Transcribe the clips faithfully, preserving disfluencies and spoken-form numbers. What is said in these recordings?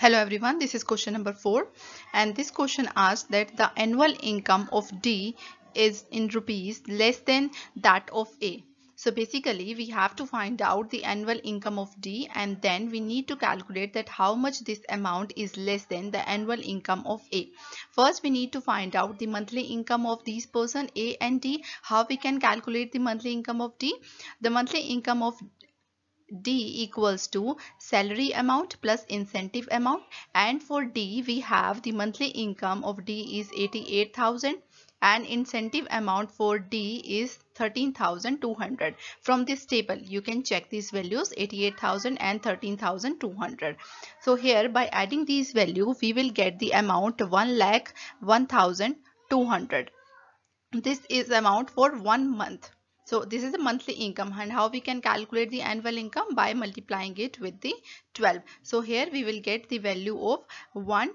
Hello everyone, this is question number four, and this question asks that the annual income of D is in rupees less than that of A. So basically we have to find out the annual income of D, and then we need to calculate that how much this amount is less than the annual income of A. First we need to find out the monthly income of these person A and D. How we can calculate the monthly income of D? The monthly income of D equals to salary amount plus incentive amount, and for D we have the monthly income of D is eighty-eight thousand and incentive amount for D is thirteen thousand two hundred. From this table you can check these values eighty-eight thousand and thirteen thousand two hundred. So here by adding these value we will get the amount one lakh one thousand two hundred. This is amount for one month. So this is the monthly income, and how we can calculate the annual income by multiplying it with the twelve. So here we will get the value of one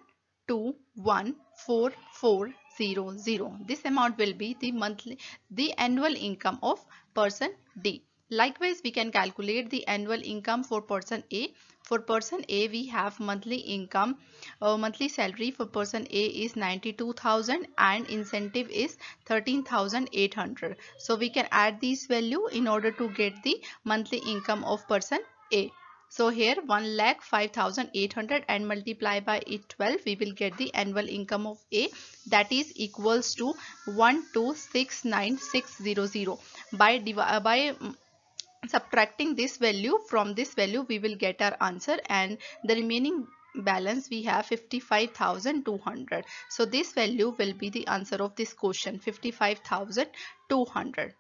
two one four four zero zero. This amount will be the monthly, the annual income of person D. Likewise, we can calculate the annual income for person A. For person A, we have monthly income, uh, monthly salary for person A is ninety-two thousand and incentive is thirteen thousand eight hundred. So we can add these value in order to get the monthly income of person A. So here one lakh five thousand eight hundred and multiply by twelve, we will get the annual income of A, that is equals to one two six nine six zero zero. By by subtracting this value from this value, we will get our answer, and the remaining balance we have fifty-five thousand two hundred. So this value will be the answer of this question, fifty-five thousand two hundred.